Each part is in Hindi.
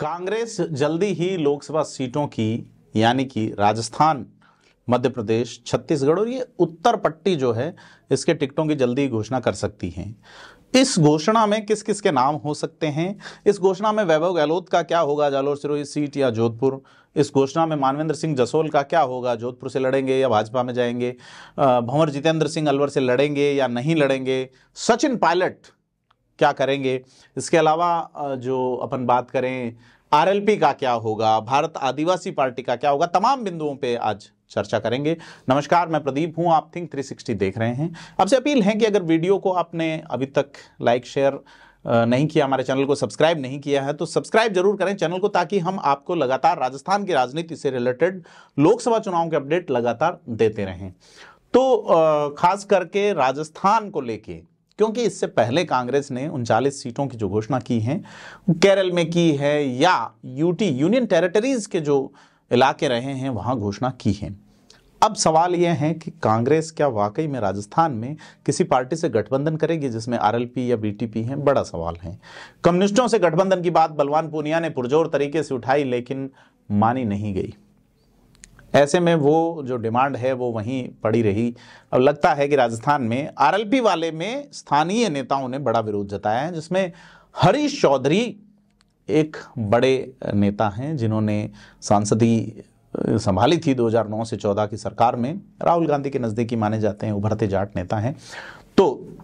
कांग्रेस जल्दी ही लोकसभा सीटों की यानी कि राजस्थान, मध्य प्रदेश, छत्तीसगढ़ और ये उत्तर पट्टी जो है इसके टिकटों की जल्दी घोषणा कर सकती हैं। इस घोषणा में किस किस के नाम हो सकते हैं, इस घोषणा में वैभव गहलोत का क्या होगा जालोर सिरोही सीट या जोधपुर, इस घोषणा में मानवेंद्र सिंह जसोल का क्या होगा, जोधपुर से लड़ेंगे या भाजपा में जाएंगे, भंवर जितेंद्र सिंह अलवर से लड़ेंगे या नहीं लड़ेंगे, सचिन पायलट क्या करेंगे, इसके अलावा जो अपन बात करें आरएलपी का क्या होगा, भारत आदिवासी पार्टी का क्या होगा, तमाम बिंदुओं पे आज चर्चा करेंगे। नमस्कार, मैं प्रदीप हूं, आप थिंक 360 देख रहे हैं। आपसे अपील है कि अगर वीडियो को आपने अभी तक लाइक शेयर नहीं किया, हमारे चैनल को सब्सक्राइब नहीं किया है तो सब्सक्राइब जरूर करें चैनल को, ताकि हम आपको लगातार राजस्थान की राजनीति से रिलेटेड लोकसभा चुनाव के अपडेट लगातार देते रहें। तो खास करके राजस्थान को लेके, क्योंकि इससे पहले कांग्रेस ने 39 सीटों की जो घोषणा की है केरल में की है या यूटी यूनियन टेरिटरीज के जो इलाके रहे हैं वहां घोषणा की है। अब सवाल यह है कि कांग्रेस क्या वाकई में राजस्थान में किसी पार्टी से गठबंधन करेगी जिसमें आरएलपी या बीटीपी है, बड़ा सवाल है। कम्युनिस्टों से गठबंधन की बात बलवान पूनिया ने पुरजोर तरीके से उठाई लेकिन मानी नहीं गई। ऐसे में वो जो डिमांड है वो वहीं पड़ी रही। अब लगता है कि राजस्थान में आरएलपी वाले में स्थानीय नेताओं ने बड़ा विरोध जताया है, जिसमें हरीश चौधरी एक बड़े नेता हैं जिन्होंने सांसदी संभाली थी 2009 से 14 की सरकार में, राहुल गांधी के नज़दीकी माने जाते हैं, उभरते जाट नेता हैं। तो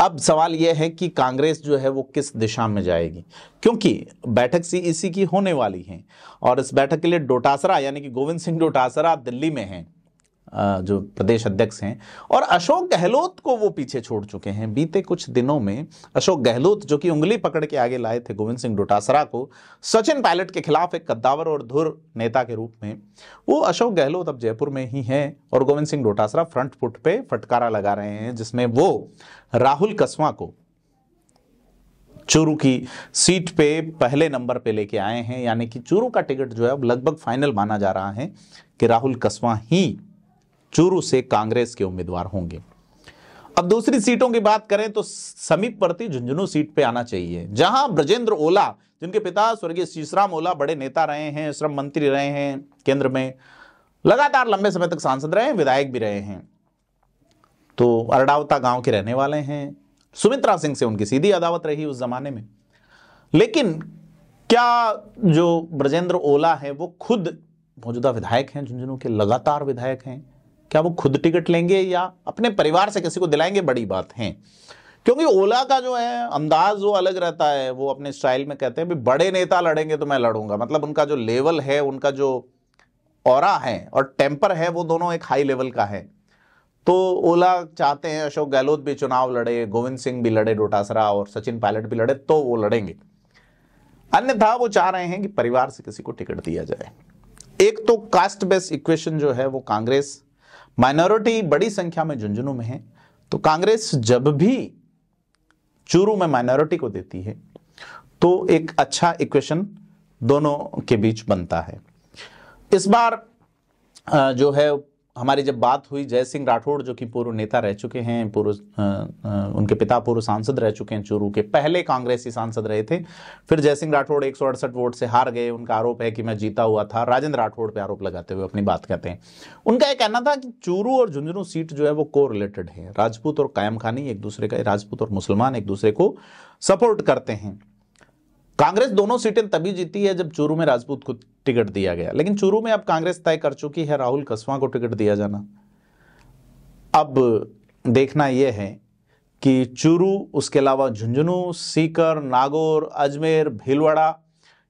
अब सवाल यह है कि कांग्रेस जो है वो किस दिशा में जाएगी, क्योंकि बैठक सीईसी की होने वाली है और इस बैठक के लिए डोटासरा यानी कि गोविंद सिंह डोटासरा दिल्ली में हैं जो प्रदेश अध्यक्ष हैं, और अशोक गहलोत को वो पीछे छोड़ चुके हैं। बीते कुछ दिनों में अशोक गहलोत जो कि उंगली पकड़ के आगे लाए थे गोविंद सिंह डोटासरा को सचिन पायलट के खिलाफ एक कद्दावर और धुर नेता के रूप में, वो अशोक गहलोत अब जयपुर में ही हैं और गोविंद सिंह डोटासरा फ्रंट फुट पे फटकारा लगा रहे हैं, जिसमें वो राहुल कस्बा को चूरू की सीट पे पहले नंबर पे लेके आए हैं। यानी कि चूरू का टिकट जो है अब लगभग फाइनल माना जा रहा है कि राहुल कस्बा ही चूरू से कांग्रेस के उम्मीदवार होंगे। अब दूसरी सीटों की बात करें तो समीपवर्ती झुंझुनू सीट पे आना चाहिए, जहां ब्रजेंद्र ओला, जिनके पिता स्वर्गीय शीश्राम ओला बड़े नेता रहे हैं, श्रम मंत्री रहे हैं, केंद्र में लगातार लंबे समय तक सांसद रहे हैं, विधायक भी रहे हैं, तो अरडावता गांव के रहने वाले हैं। सुमित्रा सिंह से उनकी सीधी अदावत रही उस जमाने में, लेकिन क्या जो ब्रजेंद्र ओला है वो खुद मौजूदा विधायक हैं, झुंझुनू के लगातार विधायक हैं, क्या वो खुद टिकट लेंगे या अपने परिवार से किसी को दिलाएंगे, बड़ी बात है। क्योंकि ओला का जो है अंदाज वो अलग रहता है, वो अपने स्टाइल में कहते हैं भी बड़े नेता लड़ेंगे तो मैं लड़ूंगा, मतलब उनका जो लेवल है, उनका जो ऑरा है और टेम्पर है वो दोनों एक हाई लेवल का है। तो ओला चाहते हैं अशोक गहलोत भी चुनाव लड़े, गोविंद सिंह भी लड़े डोटासरा और सचिन पायलट भी लड़े, तो वो लड़ेंगे, अन्यथा वो चाह रहे हैं कि परिवार से किसी को टिकट दिया जाए। एक तो कास्ट बेस्ड इक्वेशन जो है वो कांग्रेस माइनॉरिटी बड़ी संख्या में झुंझुनू में है, तो कांग्रेस जब भी चूरू में माइनॉरिटी को देती है तो एक अच्छा इक्वेशन दोनों के बीच बनता है। इस बार जो है हमारी जब बात हुई जयसिंह राठौड़ जो कि पूर्व नेता रह चुके हैं, उनके पिता पूर्व सांसद रह चुके हैं, चूरू के पहले कांग्रेसी सांसद रहे थे, फिर जयसिंह राठौड़ 168 वोट से हार गए। उनका आरोप है कि मैं जीता हुआ था, राजेंद्र राठौड़ पे आरोप लगाते हुए अपनी बात कहते हैं। उनका यह कहना था कि चूरू और झुंझुनू सीट जो है वो को रिलेटेड है, राजपूत और कायम खानी एक दूसरे का, राजपूत और मुसलमान एक दूसरे को सपोर्ट करते हैं। कांग्रेस दोनों सीटें तभी जीती है जब चूरू में राजपूत को टिकट दिया गया, लेकिन चूरू में अब कांग्रेस तय कर चुकी है राहुल कस्बा को टिकट दिया जाना। अब देखना यह है कि चूरू, उसके अलावा झुंझुनू, सीकर, नागौर, अजमेर, भीलवाड़ा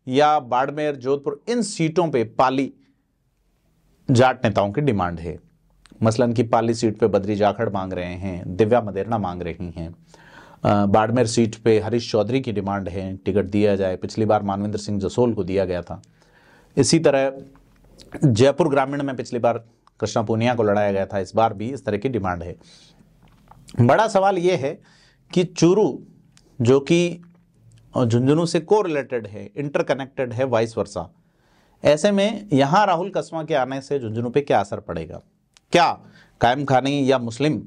या बाड़मेर, जोधपुर, इन सीटों पे पाली जाट नेताओं की डिमांड है। मसलन की पाली सीट पे बद्री जाखड़ मांग रहे हैं, दिव्या मदेरना मांग रही हैं, बाड़मेर सीट पे हरीश चौधरी की डिमांड है टिकट दिया जाए, पिछली बार मानवेंद्र सिंह जसोल को दिया गया था। इसी तरह जयपुर ग्रामीण में पिछली बार कृष्णा पूनिया को लड़ाया गया था, इस बार भी इस तरह की डिमांड है। बड़ा सवाल ये है कि चूरू जो कि झुंझुनू से को रिलेटेड है, इंटरकनेक्टेड है, वाइस वर्सा, ऐसे में यहाँ राहुल कस्बा के आने से झुंझुनू पे क्या असर पड़ेगा, क्या कायम खानी या मुस्लिम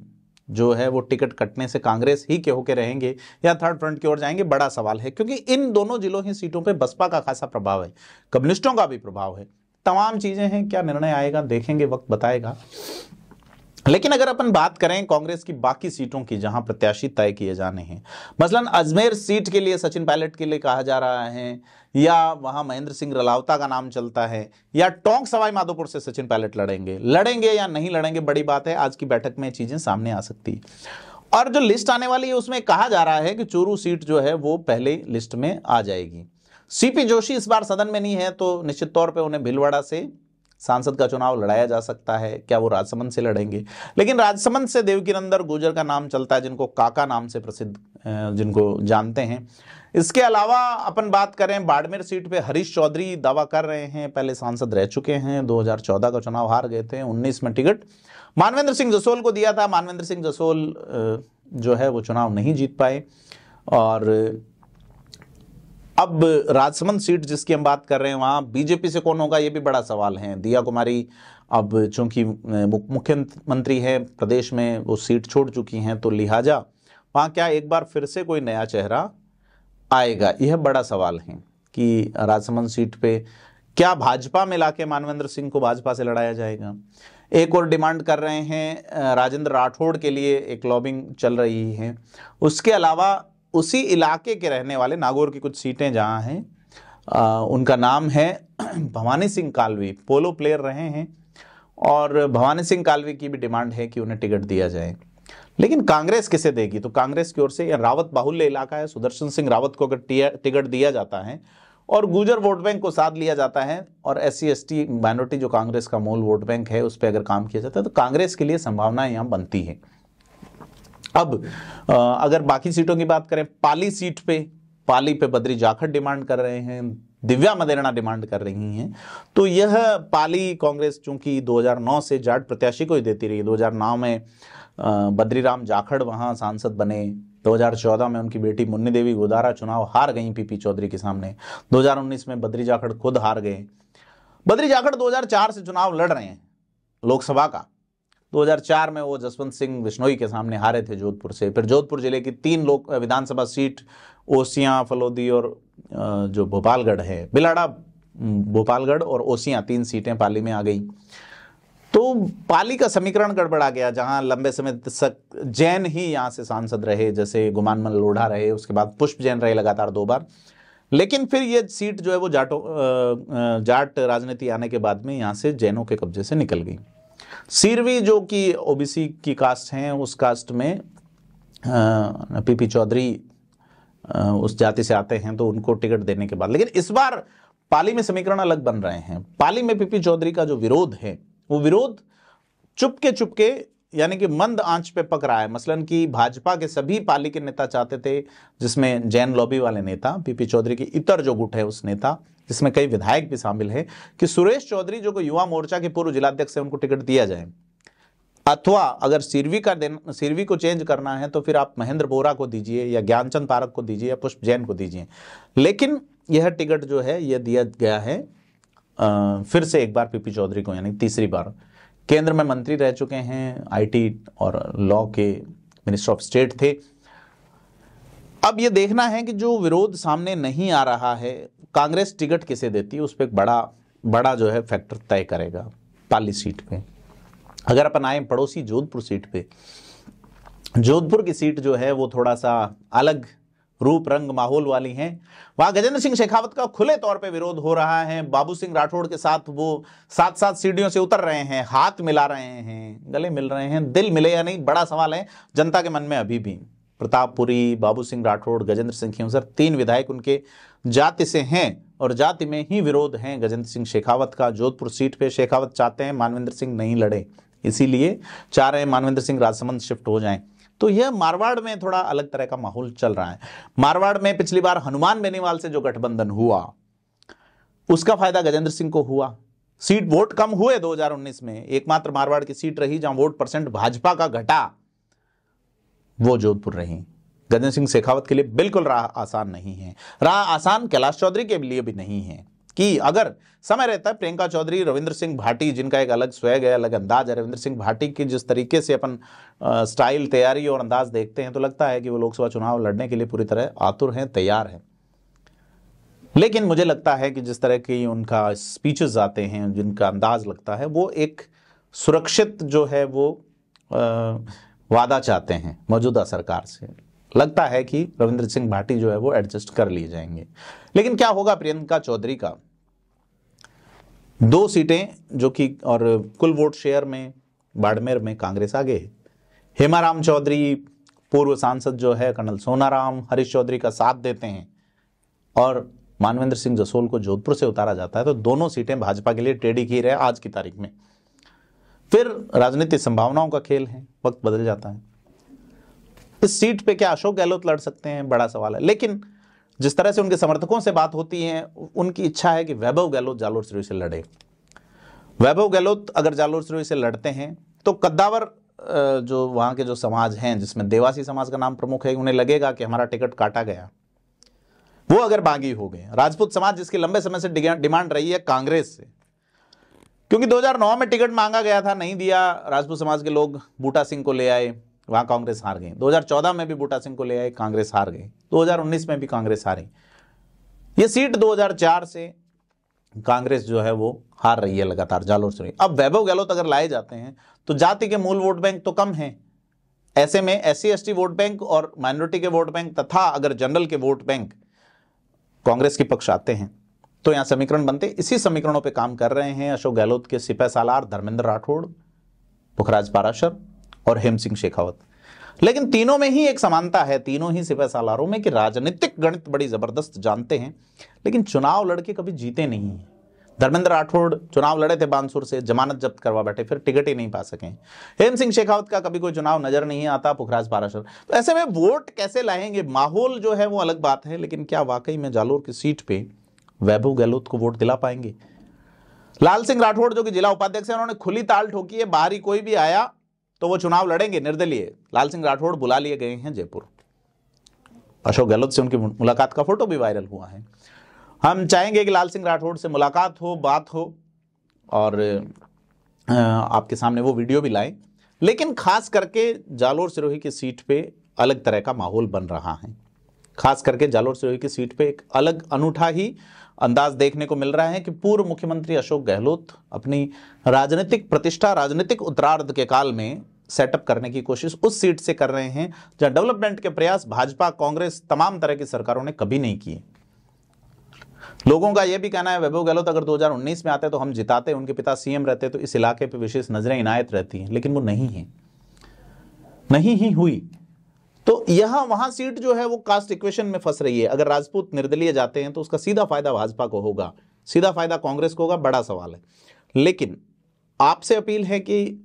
जो है वो टिकट कटने से कांग्रेस ही के होके रहेंगे या थर्ड फ्रंट की ओर जाएंगे, बड़ा सवाल है। क्योंकि इन दोनों जिलों ही सीटों पे बसपा का खासा प्रभाव है, कम्युनिस्टों का भी प्रभाव है, तमाम चीजें हैं। क्या निर्णय आएगा देखेंगे, वक्त बताएगा। लेकिन अगर अपन बात करें कांग्रेस की बाकी सीटों की जहां प्रत्याशी तय किए जाने हैं, मसलन अजमेर सीट के लिए सचिन पायलट के लिए कहा जा रहा है, या वहां महेंद्र सिंह रलावता का नाम चलता है, या टोंक सवाई माधोपुर से सचिन पायलट लड़ेंगे या नहीं लड़ेंगे, बड़ी बात है। आज की बैठक में चीजें सामने आ सकती है। और जो लिस्ट आने वाली है उसमें कहा जा रहा है कि चूरू सीट जो है वो पहले लिस्ट में आ जाएगी। सीपी जोशी इस बार सदन में नहीं है, तो निश्चित तौर पर उन्हें भिलवाड़ा से सांसद का चुनाव लड़ाया जा सकता है। क्या वो राजसमंद से लड़ेंगे? लेकिन राजसमंद से देवकीनंदर गुर्जर का नाम चलता है, जिनको काका नाम से प्रसिद्ध जिनको जानते हैं। इसके अलावा अपन बात करें बाड़मेर सीट पे हरीश चौधरी दावा कर रहे हैं, पहले सांसद रह चुके हैं, 2014 का चुनाव हार गए थे, 19 में टिकट मानवेंद्र सिंह जसोल को दिया था। मानवेंद्र सिंह जसोल जो है वो चुनाव नहीं जीत पाए। और अब राजसमंद सीट जिसकी हम बात कर रहे हैं वहाँ बीजेपी से कौन होगा, ये भी बड़ा सवाल है। दिया कुमारी अब चूंकि मुख्यमंत्री हैं प्रदेश में, वो सीट छोड़ चुकी हैं, तो लिहाजा वहाँ क्या एक बार फिर से कोई नया चेहरा आएगा, यह बड़ा सवाल है कि राजसमंद सीट पे क्या भाजपा में लाके मानवेंद्र सिंह को भाजपा से लड़ाया जाएगा। एक और डिमांड कर रहे हैं राजेंद्र राठौड़ के लिए, एक लॉबिंग चल रही है। उसके अलावा उसी इलाके के रहने वाले नागौर की कुछ सीटें जहां हैं, उनका नाम है भवानी सिंह कालवी, पोलो प्लेयर रहे हैं, और भवानी सिंह कालवी की भी डिमांड है कि उन्हें टिकट दिया जाए। लेकिन कांग्रेस किसे देगी? तो कांग्रेस की ओर से यह रावत बाहुल्य इलाका है, सुदर्शन सिंह रावत को अगर टिकट दिया जाता है और गुर्जर वोट बैंक को साथ लिया जाता है और SC ST माइनॉरिटी जो कांग्रेस का मूल वोट बैंक है उस पर अगर काम किया जाता है, तो कांग्रेस के लिए संभावनाएं यहाँ बनती हैं। अब अगर बाकी सीटों की बात करें, पाली सीट पे बद्री जाखड़ डिमांड कर रहे हैं, दिव्या मदेरना डिमांड कर रही हैं। तो यह पाली कांग्रेस चूंकि 2009 से जाट प्रत्याशी को ही देती रही। 2009 में बद्रीराम जाखड़ वहां सांसद बने, 2014 में उनकी बेटी मुन्नी देवी गोदारा चुनाव हार गई पीपी चौधरी के सामने, 2019 में बद्री जाखड़ खुद हार गए। बद्री जाखड़ 2004 से चुनाव लड़ रहे हैं लोकसभा का। 2004 में वो जसवंत सिंह बिश्नोई के सामने हारे थे जोधपुर से। फिर जोधपुर जिले की 3 लोक विधानसभा सीट, ओसियां, फलोदी और जो भोपालगढ़ है, बिलाड़ा, भोपालगढ़ और ओसियां, 3 सीटें पाली में आ गई। तो पाली का समीकरण गड़बड़ा गया, जहां लंबे समय तक जैन ही यहां से सांसद रहे, जैसे गुमानमल लोढ़ा रहे, उसके बाद पुष्प जैन रहे लगातार 2 बार। लेकिन फिर ये सीट जो है वो जाट राजनीति आने के बाद में यहाँ से जैनों के कब्जे से निकल गई। सीरवी जो कि ओबीसी की कास्ट हैं, उस कास्ट में पीपी चौधरी उस जाति से आते हैं, तो उनको टिकट देने के बाद, लेकिन इस बार पाली में समीकरण अलग बन रहे हैं। पाली में पीपी चौधरी का जो विरोध है वो विरोध चुपके यानी कि मंद आंच पे पक रहा है। मसलन कि भाजपा के सभी पाली के नेता चाहते थे, जिसमें जैन लॉबी वाले नेता, पीपी चौधरी की इतर जो गुट है उस नेता, जिसमें कई विधायक भी शामिल हैं, कि सुरेश चौधरी जो कि युवा मोर्चा के पूर्व जिलाध्यक्ष है उनको टिकट दिया जाए, अथवा अगर सीरवी को चेंज करना है तो फिर आप महेंद्र बोरा को दीजिए या ज्ञानचंद पारक को दीजिए या पुष्प जैन को दीजिए। लेकिन यह टिकट जो है यह दिया गया है फिर से एक बार पीपी चौधरी को, यानी 3री बार। केंद्र में मंत्री रह चुके हैं, IT और लॉ के मिनिस्टर ऑफ स्टेट थे। अब ये देखना है कि जो विरोध सामने नहीं आ रहा है, कांग्रेस टिकट किसे देती है, उस पर एक बड़ा जो है फैक्टर तय करेगा पाली सीट पे। अगर अपन आए पड़ोसी जोधपुर सीट पे, जोधपुर की सीट जो है वो थोड़ा सा अलग रूप रंग माहौल वाली हैं। वहाँ गजेंद्र सिंह शेखावत का खुले तौर पे विरोध हो रहा है। बाबू सिंह राठौड़ के साथ वो 7-7 सीढ़ियों से उतर रहे हैं, हाथ मिला रहे हैं, गले मिल रहे हैं। दिल मिले या नहीं बड़ा सवाल है जनता के मन में अभी भी। प्रतापपुरी, बाबू सिंह राठौड़, गजेंद्र सिंह शेखावत, 3 विधायक उनके जाति से हैं और जाति में ही विरोध हैं गजेंद्र सिंह शेखावत का। जोधपुर सीट पे शेखावत चाहते हैं मानवेंद्र सिंह नहीं लड़े, इसीलिए चाह रहे हैं मानवेंद्र सिंह राजसमंद शिफ्ट हो जाएं। तो यह मारवाड़ में थोड़ा अलग तरह का माहौल चल रहा है। मारवाड़ में पिछली बार हनुमान बेनीवाल से जो गठबंधन हुआ उसका फायदा गजेंद्र सिंह को हुआ। सीट वोट कम हुए 2019 में, एकमात्र मारवाड़ की सीट रही जहां वोट परसेंट भाजपा का घटा, वो जोधपुर रही। गजेंद्र सिंह शेखावत के लिए बिल्कुल राह आसान नहीं है, राह आसान कैलाश चौधरी के लिए भी नहीं है। कि अगर समय रहता है प्रियंका चौधरी, रविंद्र सिंह भाटी जिनका एक अलग स्वैग है, अलग अंदाज है, रविंद्र सिंह भाटी की जिस तरीके से अपन स्टाइल, तैयारी और अंदाज देखते हैं तो लगता है कि वो लोकसभा चुनाव लड़ने के लिए पूरी तरह आतुर हैं, तैयार हैं। लेकिन मुझे लगता है कि जिस तरह की उनका स्पीचेस आते हैं, जिनका अंदाज लगता है, वो एक सुरक्षित जो है वो वादा चाहते हैं मौजूदा सरकार से। लगता है कि रविंद्र सिंह भाटी जो है वो एडजस्ट कर लिए जाएंगे। लेकिन क्या होगा प्रियंका चौधरी का? 2 सीटें जो कि और कुल वोट शेयर में बाड़मेर में कांग्रेस आगे है। हेमाराम चौधरी पूर्व सांसद जो है कर्नल सोनाराम, हरीश चौधरी का साथ देते हैं और मानवेंद्र सिंह जसोल को जोधपुर से उतारा जाता है, तो दोनों सीटें भाजपा के लिए टेढ़ी खीर है आज की तारीख में। फिर राजनीतिक संभावनाओं का खेल है, वक्त बदल जाता है। इस सीट पे क्या अशोक गहलोत लड़ सकते हैं, बड़ा सवाल है। लेकिन जिस तरह से उनके समर्थकों से बात होती है, उनकी इच्छा है कि वैभव गहलोत जालोर सिरोही से लड़े। वैभव गहलोत अगर जालोर सिरोही से लड़ते हैं तो कद्दावर जो वहाँ के जो समाज हैं, जिसमें देवासी समाज का नाम प्रमुख है, उन्हें लगेगा कि हमारा टिकट काटा गया। वो अगर बागी हो गए, राजपूत समाज जिसकी लंबे समय से डिमांड रही है कांग्रेस से, क्योंकि 2009 में टिकट मांगा गया था, नहीं दिया, राजपूत समाज के लोग बूटा सिंह को ले आए, वहाँ कांग्रेस हार गई। 2014 में भी बूटा सिंह को ले आए, कांग्रेस हार गई। 2019 में भी कांग्रेस हारी। ये सीट 2004 से कांग्रेस जो है वो हार रही है लगातार जालोर से। अब वैभव गहलोत अगर लाए जाते हैं तो जाति के मूल वोट बैंक तो कम है, ऐसे में SC/ST वोट बैंक और माइनॉरिटी के वोट बैंक तथा अगर जनरल के वोट बैंक कांग्रेस के पक्ष आते हैं तो यहाँ समीकरण बनते। इसी समीकरणों पर काम कर रहे हैं अशोक गहलोत के सिपह सालार धर्मेंद्र राठौड़, पुखराज पाराशर और हेमसिंह शेखावत। लेकिन तीनों में ही एक समानता है, तीनों ही सिपह सालारों में, कि राजनीतिक गणित बड़ी जबरदस्त जानते हैं लेकिन चुनाव लड़के कभी जीते नहीं हैं। धर्मेंद्र राठौड़ चुनाव लड़े थे बानसूर से, जमानत जब्त करवा बैठे, फिर टिकट ही नहीं पा सके। हेमसिंह शेखावत का कभी कोई चुनाव नजर नहीं आता, पुखराज पाराशर। तो ऐसे में वोट कैसे लाएंगे? माहौल जो है वो अलग बात है, लेकिन क्या वाकई में जालोर की सीट पर वैभव गहलोत को वोट दिला पाएंगे? लाल सिंह राठौड़ जो कि जिला उपाध्यक्ष हैं, उन्होंने खुली ताल ठोकी है, बाहरी कोई भी आया तो वो चुनाव लड़ेंगे निर्दलीय। लाल सिंह राठौड़ बुला लिए गए हैं जयपुर। अशोक गहलोत से उनकी मुलाकात का फोटो भी वायरल हुआ है। हम चाहेंगे कि लाल सिंह राठौड़ से मुलाकात हो, बात हो और आपके सामने वो वीडियो भी लाएं। लेकिन खास करके जालोर सिरोही की सीट पे अलग तरह का माहौल बन रहा है। खास करके जालोर सिरोही की सीट पे एक अलग अनूठा ही अंदाज देखने को मिल रहा है कि पूर्व मुख्यमंत्री अशोक गहलोत अपनी राजनीतिक प्रतिष्ठा, राजनीतिक उत्तरार्ध के काल में सेटअप करने की कोशिश उस सीट से कर रहे हैं जहां डेवलपमेंट के प्रयास भाजपा, कांग्रेस, तमाम तरह की सरकारों ने कभी नहीं किए। लोगों का यह भी कहना है वैभव गहलोत अगर 2019 में आते तो हम जिताते, उनके पिता CM रहते तो इस इलाके पर विशेष नजरें इनायत रहती हैं, लेकिन वो नहीं है, नहीं ही हुई। तो यहाँ वहाँ सीट जो है वो कास्ट इक्वेशन में फंस रही है। अगर राजपूत निर्दलीय जाते हैं तो उसका सीधा फायदा भाजपा को होगा, सीधा फायदा कांग्रेस को होगा, बड़ा सवाल है। लेकिन आपसे अपील है कि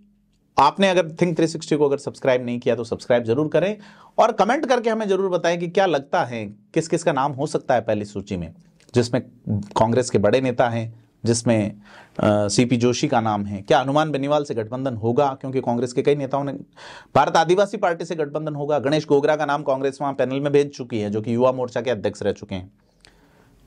आपने अगर थिंक 360 को अगर सब्सक्राइब नहीं किया तो सब्सक्राइब जरूर करें और कमेंट करके हमें जरूर बताएं कि क्या लगता है किस किस का नाम हो सकता है पहली सूची में, जिसमें कांग्रेस के बड़े नेता हैं, जिसमें CP जोशी का नाम है। क्या हनुमान बेनीवाल से गठबंधन होगा? क्योंकि कांग्रेस के कई नेताओं ने, भारत आदिवासी पार्टी से गठबंधन होगा। गणेश गोगरा का नाम कांग्रेस वहाँ पैनल में भेज चुकी है, जो कि युवा मोर्चा के अध्यक्ष रह चुके हैं।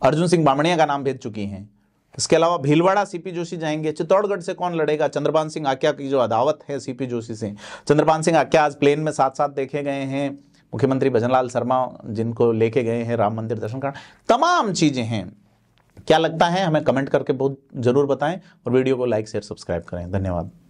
अर्जुन सिंह बामणिया का नाम भेज चुकी हैं। इसके अलावा भीलवाड़ा CP जोशी जाएंगे। चित्तौड़गढ़ से कौन लड़ेगा? चंद्रपान सिंह आक्या की जो अदावत है CP जोशी से। चंद्रपान सिंह आक्या आज प्लेन में साथ साथ देखे गए हैं मुख्यमंत्री भजनलाल शर्मा, जिनको लेके गए हैं राम मंदिर दर्शन कराने। तमाम चीज़ें हैं। क्या लगता है हमें कमेंट करके बहुत ज़रूर बताएं और वीडियो को लाइक, शेयर, सब्सक्राइब करें। धन्यवाद।